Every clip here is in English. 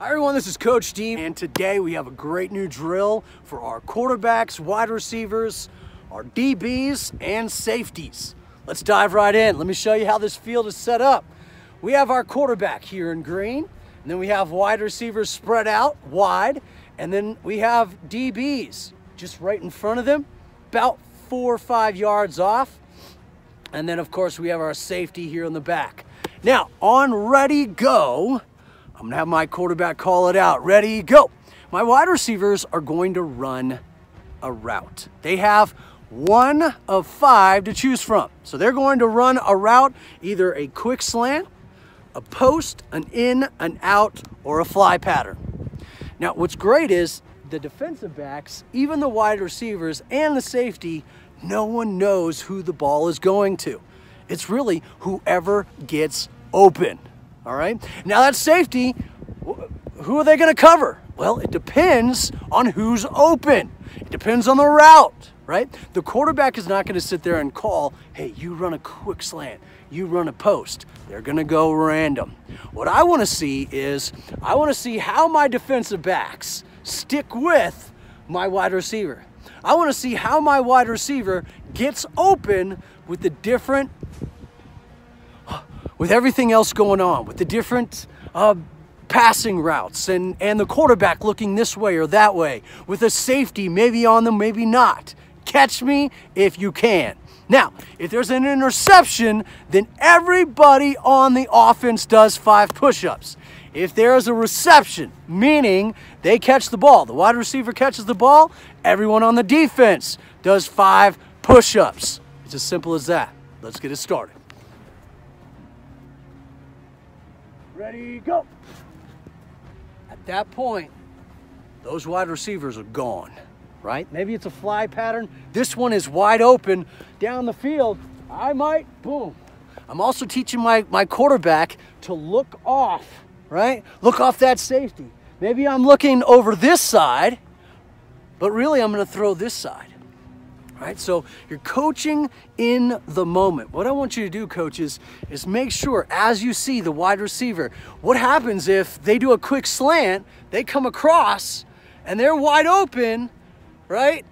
Hi everyone, this is Coach D, and today we have a great new drill for our quarterbacks, wide receivers, our DBs, and safeties. Let's dive right in. Let me show you how this field is set up. We have our quarterback here in green, and then we have wide receivers spread out wide, and then we have DBs just right in front of them, about 4 or 5 yards off. And then, of course, we have our safety here in the back. Now, on ready, go, I'm going to have my quarterback call it out. Ready, go. My wide receivers are going to run a route. They have one of 5 to choose from. So they're going to run a route, either a quick slant, a post, an in, an out, or a fly pattern. Now, what's great is the defensive backs, even the wide receivers and the safety, no one knows who the ball is going to. It's really whoever gets open, all right? Now that safety, who are they gonna cover? Well, it depends on who's open. It depends on the route, right? The quarterback is not gonna sit there and call, hey, you run a quick slant, you run a post. They're gonna go random. What I wanna see is, I wanna see how my defensive backs stick with my wide receiver. I want to see how my wide receiver gets open with the different, with everything else going on, with the different passing routes and the quarterback looking this way or that way, with a safety maybe on them, maybe not. Catch me if you can. Now, if there's an interception, then everybody on the offense does 5 push-ups. If there is a reception, meaning they catch the ball, the wide receiver catches the ball, everyone on the defense does 5 push-ups. It's as simple as that. Let's get it started. Ready, go. At that point, those wide receivers are gone, right? Maybe it's a fly pattern. This one is wide open down the field. I might, boom. I'm also teaching my quarterback to look off. Right? Look off that safety. Maybe I'm looking over this side, but really I'm going to throw this side. Right? So you're coaching in the moment. What I want you to do, coaches, is make sure as you see the wide receiver, what happens if they do a quick slant, they come across, and they're wide open, right?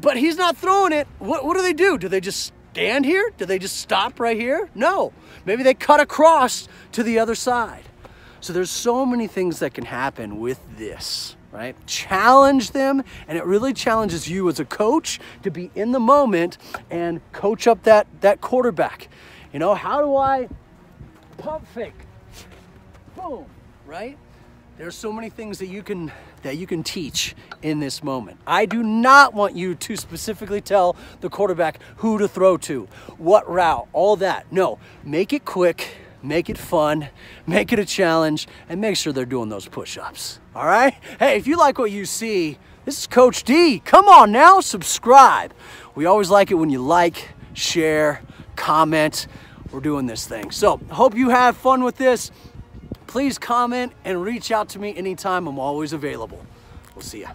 But he's not throwing it. What do? Do they just stand here? Do they just stop right here? No. Maybe they cut across to the other side. So there's so many things that can happen with this, right? Challenge them, and it really challenges you as a coach to be in the moment and coach up that quarterback. You know, how do I pump fake? Boom, right? There's so many things that you can teach in this moment. I do not want you to specifically tell the quarterback who to throw to, what route, all that. No, make it quick. Make it fun, make it a challenge, and make sure they're doing those push-ups, all right? Hey, if you like what you see, this is Coach D. Come on now, subscribe. We always like it when you like, share, comment. We're doing this thing. So, hope you have fun with this. Please comment and reach out to me anytime. I'm always available. We'll see ya.